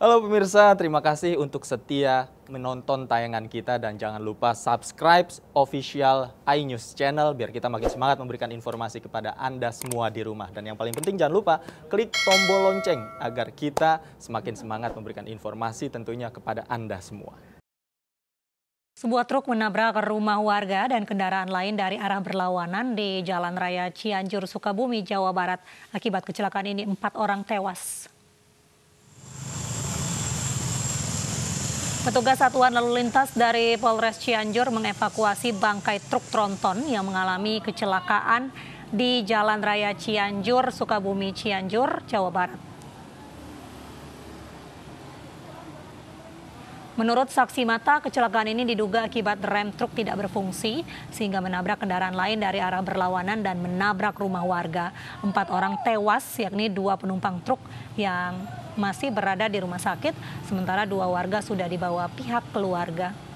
Halo pemirsa, terima kasih untuk setia menonton tayangan kita dan jangan lupa subscribe official iNews channel biar kita makin semangat memberikan informasi kepada Anda semua di rumah. Dan yang paling penting jangan lupa klik tombol lonceng agar kita semakin semangat memberikan informasi tentunya kepada Anda semua. Sebuah truk menabrak rumah warga dan kendaraan lain dari arah berlawanan di Jalan Raya Cianjur, Sukabumi, Jawa Barat. Akibat kecelakaan ini 4 orang tewas. Petugas Satuan Lalu Lintas dari Polres Cianjur mengevakuasi bangkai truk tronton yang mengalami kecelakaan di Jalan Raya Cianjur, Sukabumi, Cianjur, Jawa Barat. Menurut saksi mata, kecelakaan ini diduga akibat rem truk tidak berfungsi sehingga menabrak kendaraan lain dari arah berlawanan dan menabrak rumah warga. 4 orang tewas, yakni 2 penumpang truk yang masih berada di rumah sakit, sementara 2 warga sudah dibawa pihak keluarga.